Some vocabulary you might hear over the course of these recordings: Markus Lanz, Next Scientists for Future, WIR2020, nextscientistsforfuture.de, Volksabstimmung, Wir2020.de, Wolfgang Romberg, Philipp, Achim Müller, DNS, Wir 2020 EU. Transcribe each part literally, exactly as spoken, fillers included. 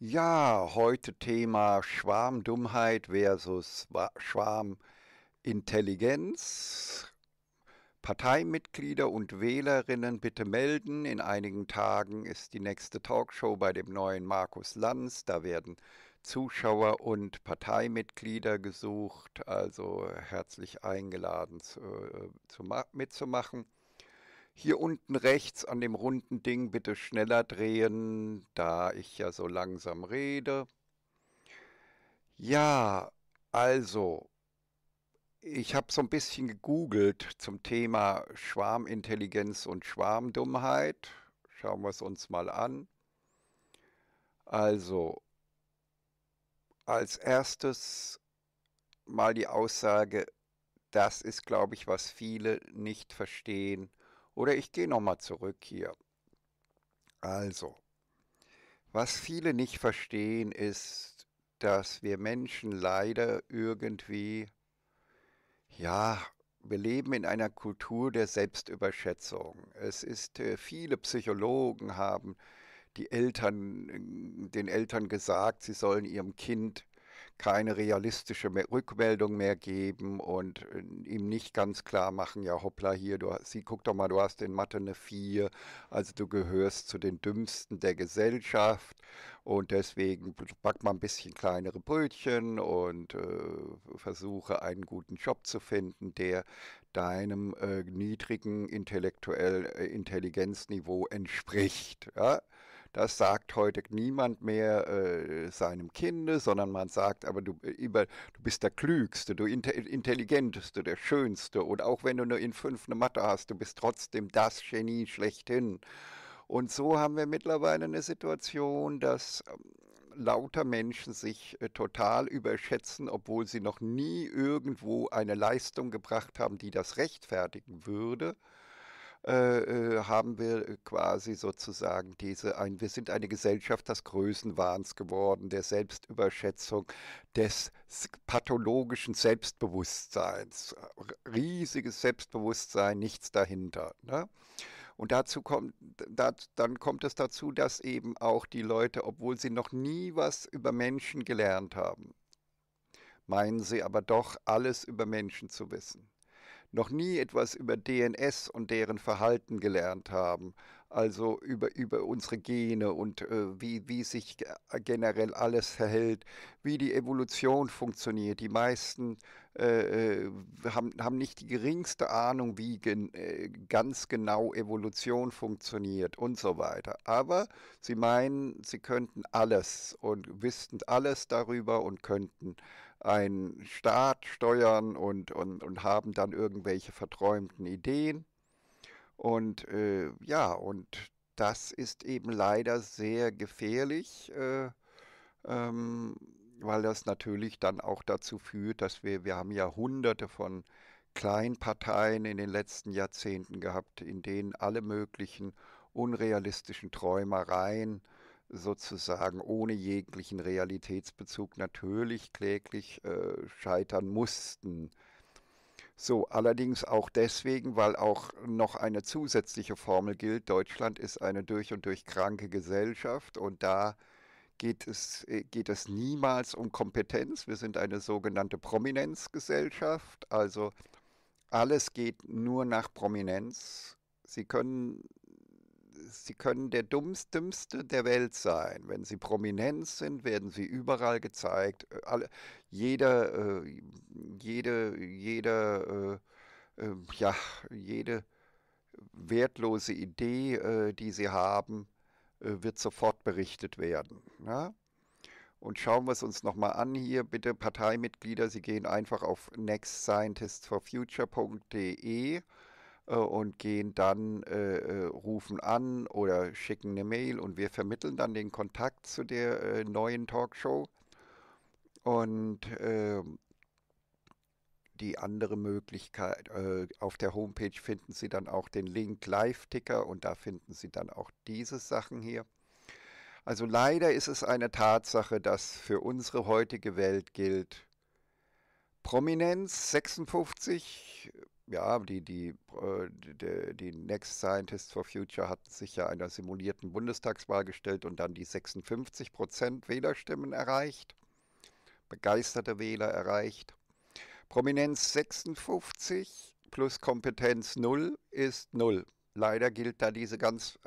Ja, heute Thema Schwarmdummheit versus Schwarmintelligenz. Parteimitglieder und Wählerinnen bitte melden. In einigen Tagen ist die nächste Talkshow bei dem neuen Markus Lanz. Da werden Zuschauer und Parteimitglieder gesucht, also herzlich eingeladen zu, zu, mitzumachen. Hier unten rechts an dem runden Ding bitte schneller drehen, da ich ja so langsam rede. Ja, also, ich habe so ein bisschen gegoogelt zum Thema Schwarmintelligenz und Schwarmdummheit. Schauen wir es uns mal an. Also, als erstes mal die Aussage, das ist, glaube ich, was viele nicht verstehen. Oder ich gehe nochmal zurück hier. Also, was viele nicht verstehen, ist, dass wir Menschen leider irgendwie, ja, wir leben in einer Kultur der Selbstüberschätzung. Es ist, viele Psychologen haben die Eltern, den Eltern gesagt, sie sollen ihrem Kind keine realistische Rückmeldung mehr geben und ihm nicht ganz klar machen, ja hoppla hier, du, sie, guck doch mal, du hast in Mathe eine vier, also du gehörst zu den Dümmsten der Gesellschaft und deswegen back mal ein bisschen kleinere Brötchen und äh, versuche einen guten Job zu finden, der deinem äh, niedrigen intellektuellen äh, Intelligenzniveau entspricht, ja. Das sagt heute niemand mehr äh, seinem Kinde, sondern man sagt, aber du, über, du bist der Klügste, du Inte- Intelligenteste, der Schönste. Und auch wenn du nur in fünf eine Mathe hast, du bist trotzdem das Genie schlechthin. Und so haben wir mittlerweile eine Situation, dass lauter Menschen sich äh, total überschätzen, obwohl sie noch nie irgendwo eine Leistung gebracht haben, die das rechtfertigen würde. haben wir quasi sozusagen diese, ein, wir sind eine Gesellschaft des Größenwahns geworden, der Selbstüberschätzung, des pathologischen Selbstbewusstseins. Riesiges Selbstbewusstsein, nichts dahinter, ne? Und dazu kommt, dat, dann kommt es dazu, dass eben auch die Leute, obwohl sie noch nie was über Menschen gelernt haben, meinen sie aber doch, alles über Menschen zu wissen. Noch nie etwas über D N S und deren Verhalten gelernt haben, also über, über unsere Gene und äh, wie, wie sich generell alles verhält, wie die Evolution funktioniert. Die meisten äh, haben, haben nicht die geringste Ahnung, wie gen, äh, ganz genau Evolution funktioniert und so weiter. Aber sie meinen, sie könnten alles und wüssten alles darüber und könnten einen Staat steuern und, und, und haben dann irgendwelche verträumten Ideen. Und äh, ja, und das ist eben leider sehr gefährlich, äh, ähm, weil das natürlich dann auch dazu führt, dass wir, wir haben ja hunderte von Kleinparteien in den letzten Jahrzehnten gehabt, in denen alle möglichen unrealistischen Träumereien sozusagen ohne jeglichen Realitätsbezug natürlich kläglich äh, scheitern mussten. So, allerdings auch deswegen, weil auch noch eine zusätzliche Formel gilt. Deutschland ist eine durch und durch kranke Gesellschaft und da geht es, geht es niemals um Kompetenz. Wir sind eine sogenannte Prominenzgesellschaft, also alles geht nur nach Prominenz. Sie können, sie können der Dümmste der Welt sein. Wenn sie prominent sind, werden sie überall gezeigt. Alle, jeder, äh, jede, jede, äh, äh, ja, jede wertlose Idee, äh, die sie haben, äh, wird sofort berichtet werden. Ja? Und schauen wir es uns nochmal an hier. Bitte Parteimitglieder, Sie gehen einfach auf next scientists for future punkt de und gehen dann, äh, rufen an oder schicken eine Mail und wir vermitteln dann den Kontakt zu der äh, neuen Talkshow. Und äh, die andere Möglichkeit, äh, auf der Homepage finden Sie dann auch den Link Live-Ticker und da finden Sie dann auch diese Sachen hier. Also leider ist es eine Tatsache, dass für unsere heutige Welt gilt, Prominenz sechsundfünfzig ja, die, die, die, die Next Scientists for Future hatten sich ja einer simulierten Bundestagswahl gestellt und dann die sechsundfünfzig Prozent Wählerstimmen erreicht, begeisterte Wähler erreicht. Prominenz sechsundfünfzig plus Kompetenz null ist null. Leider gilt da diese ganz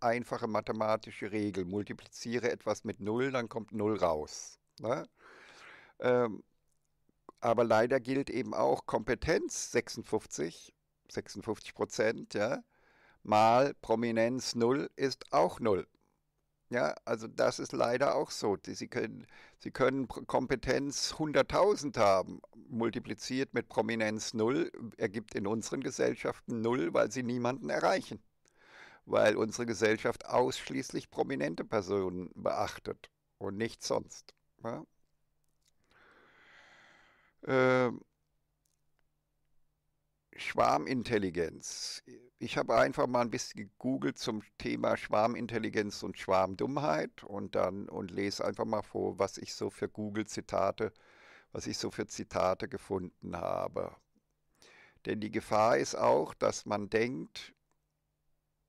einfache mathematische Regel. Multipliziere etwas mit null, dann kommt null raus. Ne? Ähm, aber leider gilt eben auch Kompetenz sechsundfünfzig, sechsundfünfzig Prozent, ja, mal Prominenz null ist auch null. Ja, also das ist leider auch so. Sie können, Sie können Kompetenz hunderttausend haben, multipliziert mit Prominenz null, ergibt in unseren Gesellschaften null, weil sie niemanden erreichen. Weil unsere Gesellschaft ausschließlich prominente Personen beachtet und nichts sonst. Ja? Ähm. Schwarmintelligenz. Ich habe einfach mal ein bisschen gegoogelt zum Thema Schwarmintelligenz und Schwarmdummheit und dann und lese einfach mal vor, was ich so für Google-Zitate, was ich so für Zitate gefunden habe. Denn die Gefahr ist auch, dass man denkt,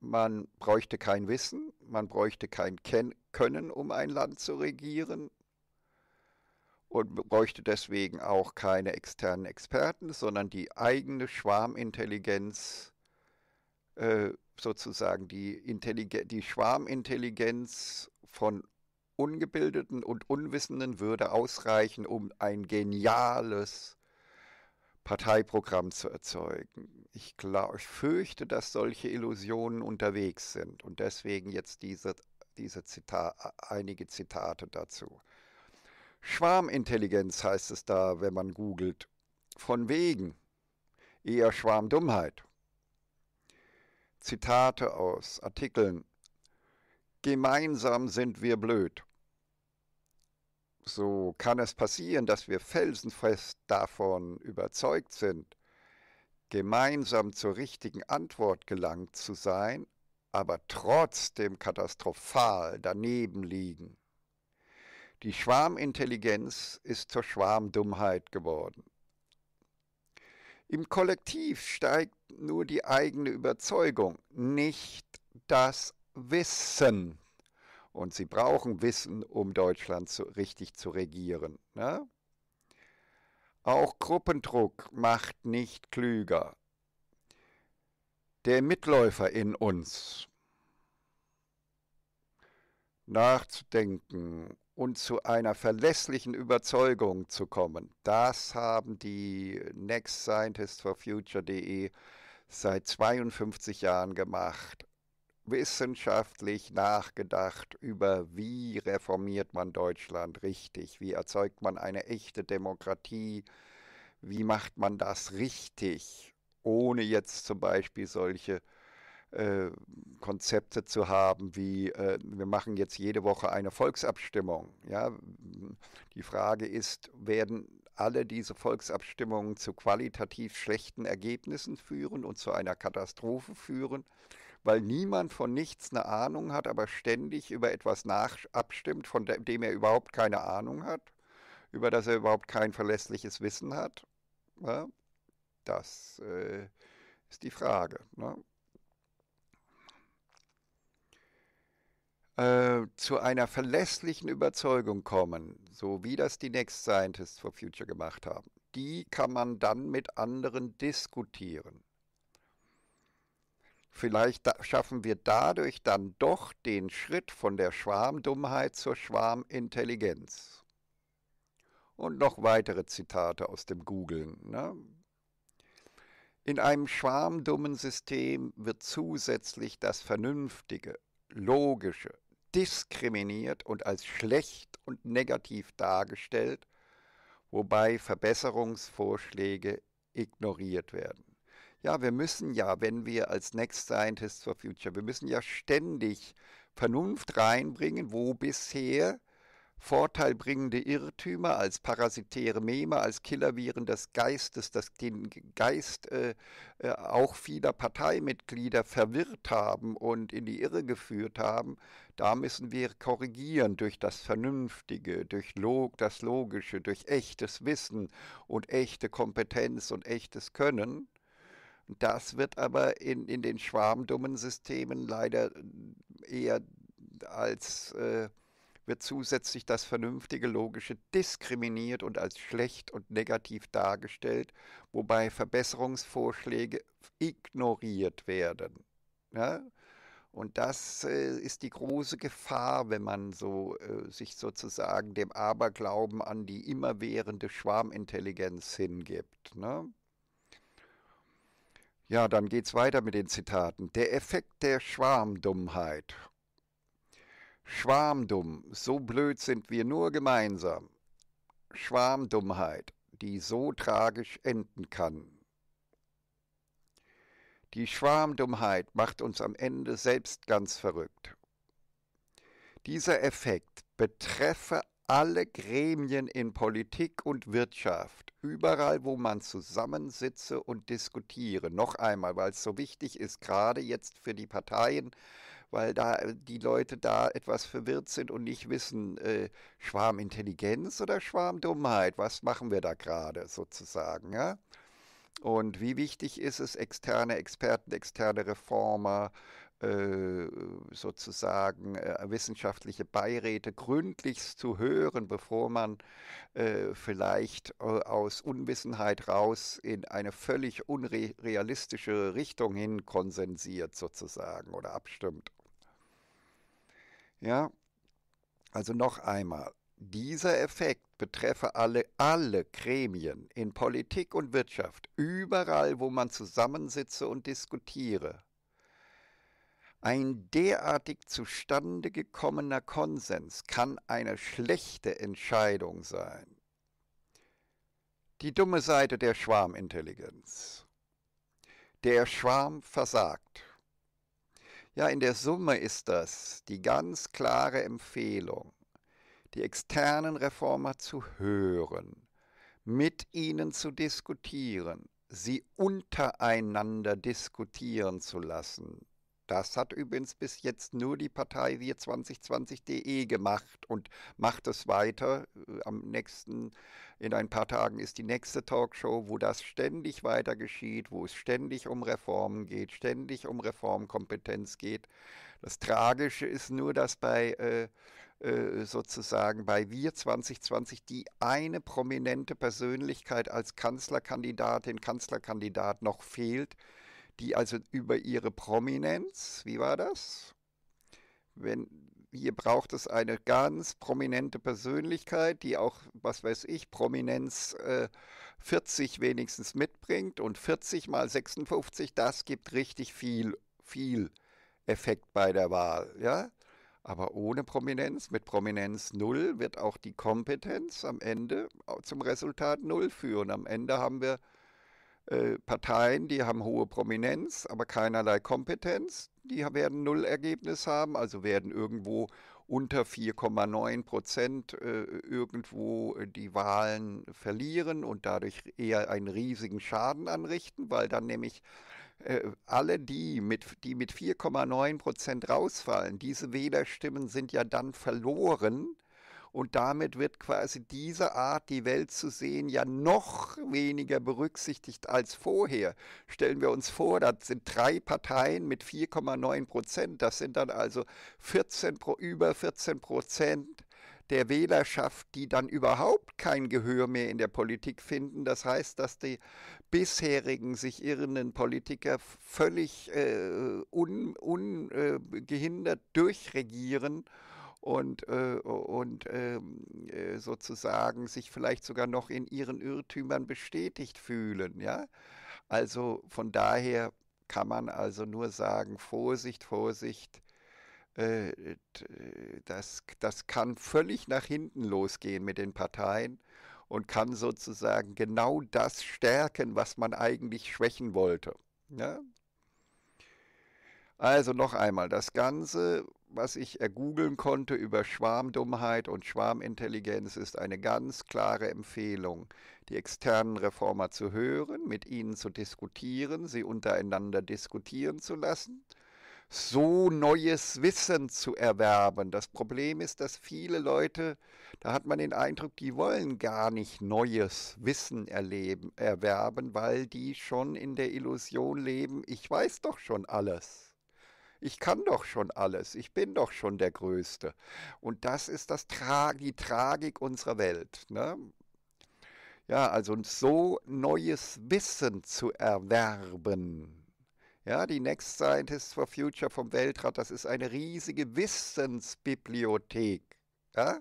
man bräuchte kein Wissen, man bräuchte kein Ken- Können, um ein Land zu regieren. Und bräuchte deswegen auch keine externen Experten, sondern die eigene Schwarmintelligenz, äh, sozusagen die, Intelligen- die Schwarmintelligenz von Ungebildeten und Unwissenden würde ausreichen, um ein geniales Parteiprogramm zu erzeugen. Ich, glaub, ich fürchte, dass solche Illusionen unterwegs sind und deswegen jetzt diese, diese Zita- einige Zitate dazu. Schwarmintelligenz heißt es da, wenn man googelt. Von wegen. Eher Schwarmdummheit. Zitate aus Artikeln. Gemeinsam sind wir blöd. So kann es passieren, dass wir felsenfest davon überzeugt sind, gemeinsam zur richtigen Antwort gelangt zu sein, aber trotzdem katastrophal daneben liegen. Die Schwarmintelligenz ist zur Schwarmdummheit geworden. Im Kollektiv steigt nur die eigene Überzeugung, nicht das Wissen. Und sie brauchen Wissen, um Deutschland zu, richtig zu regieren. Ne? Auch Gruppendruck macht nicht klüger. Der Mitläufer in uns. Nachzudenken und zu einer verlässlichen Überzeugung zu kommen. Das haben die next scientists for future punkt de seit zweiundfünfzig Jahren gemacht. Wissenschaftlich nachgedacht über, wie reformiert man Deutschland richtig, wie erzeugt man eine echte Demokratie, wie macht man das richtig, ohne jetzt zum Beispiel solche Äh, Konzepte zu haben, wie äh, wir machen jetzt jede Woche eine Volksabstimmung. Ja? Die Frage ist, werden alle diese Volksabstimmungen zu qualitativ schlechten Ergebnissen führen und zu einer Katastrophe führen, weil niemand von nichts eine Ahnung hat, aber ständig über etwas nachabstimmt, von dem er überhaupt keine Ahnung hat, über das er überhaupt kein verlässliches Wissen hat? Ja? Das äh, ist die Frage. Ne? Äh, zu einer verlässlichen Überzeugung kommen, so wie das die Next Scientists for Future gemacht haben, die kann man dann mit anderen diskutieren. Vielleicht da, schaffen wir dadurch dann doch den Schritt von der Schwarmdummheit zur Schwarmintelligenz. Und noch weitere Zitate aus dem Googlen. Ne? In einem schwarmdummen System wird zusätzlich das Vernünftige, Logische diskriminiert und als schlecht und negativ dargestellt, wobei Verbesserungsvorschläge ignoriert werden. Ja, wir müssen ja, wenn wir als Next Scientists for Future, wir müssen ja ständig Vernunft reinbringen, wo bisher vorteilbringende Irrtümer als parasitäre Meme, als Killerviren des Geistes, das den Geist äh, äh, auch vieler Parteimitglieder verwirrt haben und in die Irre geführt haben, da müssen wir korrigieren durch das Vernünftige, durch Log, das Logische, durch echtes Wissen und echte Kompetenz und echtes Können. Das wird aber in, in den schwarmdummen Systemen leider eher als, äh, wird zusätzlich das vernünftige Logische diskriminiert und als schlecht und negativ dargestellt, wobei Verbesserungsvorschläge ignoriert werden. Ja? Und das äh, ist die große Gefahr, wenn man so, äh, sich sozusagen dem Aberglauben an die immerwährende Schwarmintelligenz hingibt, ne? Ja, dann geht's weiter mit den Zitaten. Der Effekt der Schwarmdummheit. Schwarmdumm, so blöd sind wir nur gemeinsam. Schwarmdummheit, die so tragisch enden kann. Die Schwarmdummheit macht uns am Ende selbst ganz verrückt. Dieser Effekt betreffe alle Gremien in Politik und Wirtschaft, überall, wo man zusammensitze und diskutiere. Noch einmal, weil es so wichtig ist, gerade jetzt für die Parteien, weil da die Leute da etwas verwirrt sind und nicht wissen, äh, Schwarmintelligenz oder Schwarmdummheit, was machen wir da gerade sozusagen, ja? Und wie wichtig ist es, externe Experten, externe Reformer, sozusagen äh, wissenschaftliche Beiräte gründlichst zu hören, bevor man äh, vielleicht äh, aus Unwissenheit raus in eine völlig unrealistische Richtung hin konsensiert sozusagen oder abstimmt. Ja, also noch einmal, dieser Effekt betreffe alle, alle Gremien in Politik und Wirtschaft, überall, wo man zusammensitze und diskutiere. Ein derartig zustande gekommener Konsens kann eine schlechte Entscheidung sein. Die dumme Seite der Schwarmintelligenz. Der Schwarm versagt. Ja, in der Summe ist das die ganz klare Empfehlung, die externen Reformer zu hören, mit ihnen zu diskutieren, sie untereinander diskutieren zu lassen. Das hat übrigens bis jetzt nur die Partei Wir zwanzig zwanzig punkt de gemacht und macht es weiter. Am nächsten, in ein paar Tagen ist die nächste Talkshow, wo das ständig weiter geschieht, wo es ständig um Reformen geht, ständig um Reformkompetenz geht. Das Tragische ist nur, dass bei äh, äh, sozusagen bei Wir zwanzig zwanzig die eine prominente Persönlichkeit als Kanzlerkandidatin, Kanzlerkandidat noch fehlt, die also über ihre Prominenz, wie war das? Wenn, hier braucht es eine ganz prominente Persönlichkeit, die auch, was weiß ich, Prominenz äh, vierzig wenigstens mitbringt und vierzig mal sechsundfünfzig, das gibt richtig viel, viel Effekt bei der Wahl, ja? Aber ohne Prominenz, mit Prominenz null, wird auch die Kompetenz am Ende zum Resultat null führen. Am Ende haben wir Parteien, die haben hohe Prominenz, aber keinerlei Kompetenz, die werden null Ergebnis haben, also werden irgendwo unter vier Komma neun Prozent äh, irgendwo die Wahlen verlieren und dadurch eher einen riesigen Schaden anrichten, weil dann nämlich äh, alle die, mit, die mit vier Komma neun Prozent rausfallen, diese Wählerstimmen sind ja dann verloren. Und damit wird quasi diese Art, die Welt zu sehen, ja noch weniger berücksichtigt als vorher. Stellen wir uns vor, das sind drei Parteien mit vier Komma neun Prozent. Das sind dann also vierzehn, über vierzehn Prozent der Wählerschaft, die dann überhaupt kein Gehör mehr in der Politik finden. Das heißt, dass die bisherigen sich irrenden Politiker völlig äh, ungehindert äh, durchregieren. Und, äh, und äh, sozusagen sich vielleicht sogar noch in ihren Irrtümern bestätigt fühlen, ja? Also von daher kann man also nur sagen, Vorsicht, Vorsicht, äh, das, das kann völlig nach hinten losgehen mit den Parteien und kann sozusagen genau das stärken, was man eigentlich schwächen wollte, ja? Also noch einmal, das Ganze, was ich ergoogeln konnte über Schwarmdummheit und Schwarmintelligenz, ist eine ganz klare Empfehlung, die externen Reformer zu hören, mit ihnen zu diskutieren, sie untereinander diskutieren zu lassen, so neues Wissen zu erwerben. Das Problem ist, dass viele Leute, da hat man den Eindruck, die wollen gar nicht neues Wissen erleben, erwerben, weil die schon in der Illusion leben, ich weiß doch schon alles. Ich kann doch schon alles, ich bin doch schon der Größte. Und das ist das Tra- die Tragik unserer Welt, ne? Ja, also so neues Wissen zu erwerben. Ja, die Next Scientists for Future vom Weltrat, das ist eine riesige Wissensbibliothek. Ja?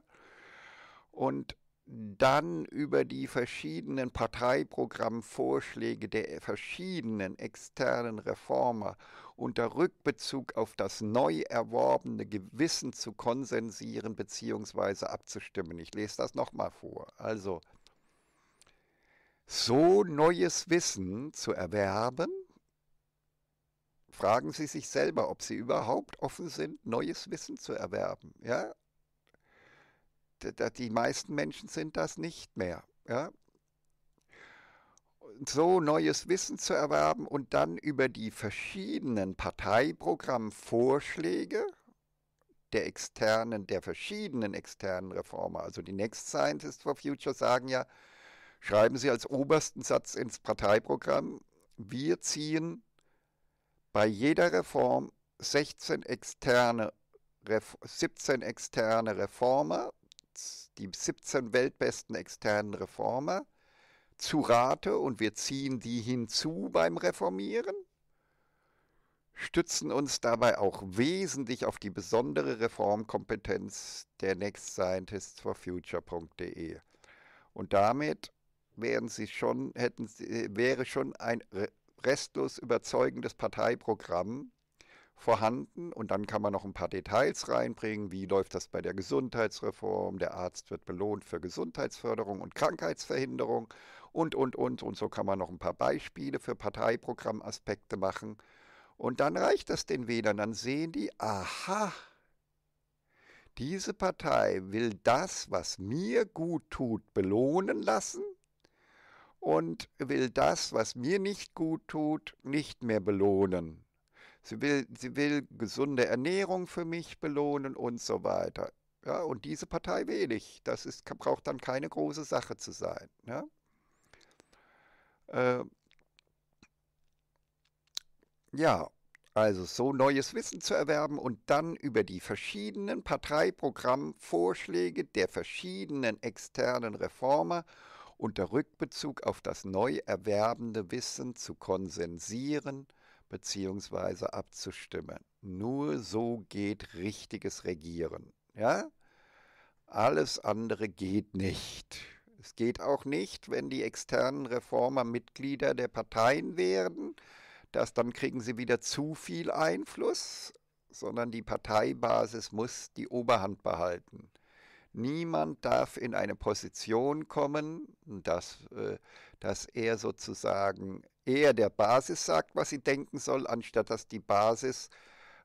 Und dann über die verschiedenen Parteiprogrammvorschläge der verschiedenen externen Reformer unter Rückbezug auf das neu erworbene Gewissen zu konsensieren bzw. abzustimmen. Ich lese das nochmal vor. Also, so neues Wissen zu erwerben, fragen Sie sich selber, ob Sie überhaupt offen sind, neues Wissen zu erwerben. Ja? Die meisten Menschen sind das nicht mehr. Ja? So neues Wissen zu erwerben und dann über die verschiedenen Parteiprogrammvorschläge der externen, der verschiedenen externen Reformer, also die Next Scientists for Future sagen ja, schreiben Sie als obersten Satz ins Parteiprogramm, wir ziehen bei jeder Reform sechzehn externe, siebzehn externe Reformer, die siebzehn weltbesten externen Reformer zu Rate und wir ziehen die hinzu beim Reformieren, stützen uns dabei auch wesentlich auf die besondere Reformkompetenz der next scientists for future punkt de. Und damit wären sie schon, hätten, wäre schon ein restlos überzeugendes Parteiprogramm vorhanden und dann kann man noch ein paar Details reinbringen, wie läuft das bei der Gesundheitsreform, der Arzt wird belohnt für Gesundheitsförderung und Krankheitsverhinderung und, und, und. Und so kann man noch ein paar Beispiele für Parteiprogrammaspekte machen und dann reicht das den Wählern, dann sehen die, aha, diese Partei will das, was mir gut tut, belohnen lassen und will das, was mir nicht gut tut, nicht mehr belohnen. Sie will, sie will gesunde Ernährung für mich belohnen und so weiter. Ja, und diese Partei wähle ich. Das ist, braucht dann keine große Sache zu sein. Ja? Äh, ja, also so neues Wissen zu erwerben und dann über die verschiedenen Parteiprogrammvorschläge der verschiedenen externen Reformer unter Rückbezug auf das neu erwerbende Wissen zu konsensieren, beziehungsweise abzustimmen. Nur so geht richtiges Regieren. Ja? Alles andere geht nicht. Es geht auch nicht, wenn die externen Reformer Mitglieder der Parteien werden, dass dann kriegen sie wieder zu viel Einfluss, sondern die Parteibasis muss die Oberhand behalten. Niemand darf in eine Position kommen, dass, dass er sozusagen eher der Basis sagt, was sie denken soll, anstatt dass die Basis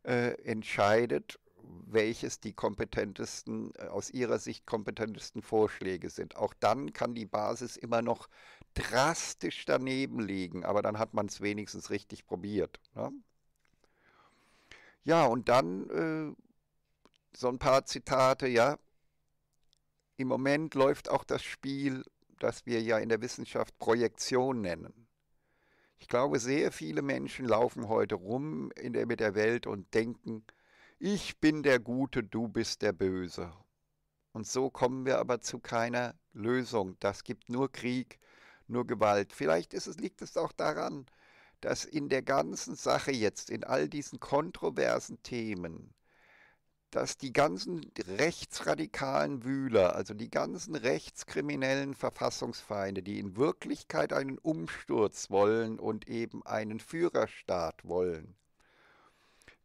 äh, entscheidet, welches die kompetentesten, aus ihrer Sicht kompetentesten Vorschläge sind. Auch dann kann die Basis immer noch drastisch daneben liegen, aber dann hat man es wenigstens richtig probiert. Ne? Ja, und dann äh, so ein paar Zitate, ja. Im Moment läuft auch das Spiel, das wir ja in der Wissenschaft Projektion nennen. Ich glaube, sehr viele Menschen laufen heute rum in der, mit der Welt und denken, ich bin der Gute, du bist der Böse. Und so kommen wir aber zu keiner Lösung. Das gibt nur Krieg, nur Gewalt. Vielleicht ist es, liegt es auch daran, dass in der ganzen Sache jetzt, in all diesen kontroversen Themen, dass die ganzen rechtsradikalen Wühler, also die ganzen rechtskriminellen Verfassungsfeinde, die in Wirklichkeit einen Umsturz wollen und eben einen Führerstaat wollen,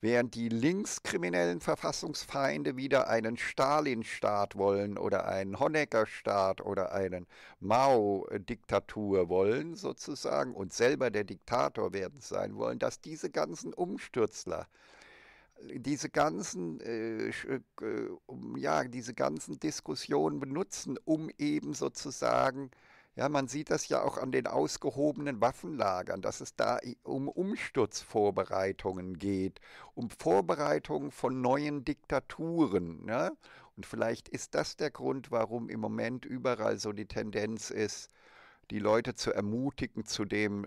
während die linkskriminellen Verfassungsfeinde wieder einen Stalinstaat wollen oder einen Honeckerstaat oder einen Mao-Diktatur wollen sozusagen und selber der Diktator werden sein wollen, dass diese ganzen Umstürzler, diese ganzen, äh, ja, diese ganzen Diskussionen benutzen, um eben sozusagen Ja, man sieht das ja auch an den ausgehobenen Waffenlagern, dass es da um Umsturzvorbereitungen geht, um Vorbereitungen von neuen Diktaturen. Ja? Und vielleicht ist das der Grund, warum im Moment überall so die Tendenz ist, die Leute zu ermutigen zu dem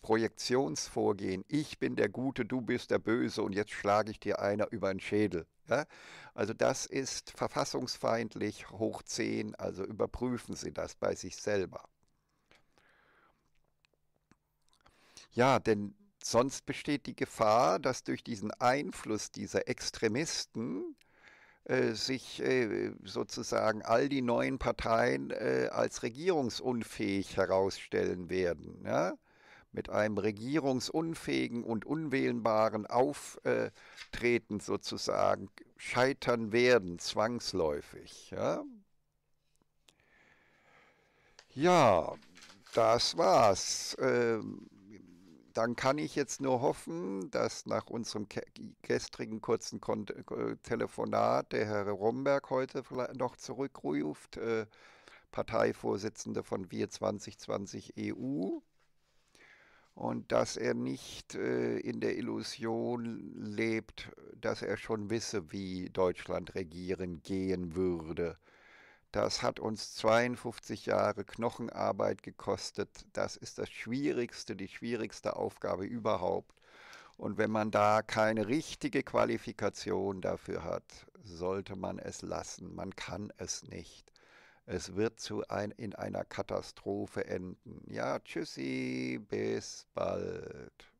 Projektionsvorgehen. Ich bin der Gute, du bist der Böse und jetzt schlage ich dir einer über den Schädel. Ja? Also das ist verfassungsfeindlich hoch zehn, also überprüfen Sie das bei sich selber. Ja, denn sonst besteht die Gefahr, dass durch diesen Einfluss dieser Extremisten sich äh, sozusagen all die neuen Parteien äh, als regierungsunfähig herausstellen werden. Ja? Mit einem regierungsunfähigen und unwählbaren Auftreten sozusagen scheitern werden, zwangsläufig. Ja, ja, das war's. Ähm, Dann kann ich jetzt nur hoffen, dass nach unserem gestrigen kurzen Kon Telefonat der Herr Romberg heute noch zurückruft, äh, Parteivorsitzende von Wir zwanzig zwanzig E U, und dass er nicht äh, in der Illusion lebt, dass er schon wisse, wie Deutschland regieren gehen würde. Das hat uns zweiundfünfzig Jahre Knochenarbeit gekostet. Das ist das Schwierigste, die schwierigste Aufgabe überhaupt. Und wenn man da keine richtige Qualifikation dafür hat, sollte man es lassen. Man kann es nicht. Es wird zu ein, in einer Katastrophe enden. Ja, tschüssi, bis bald.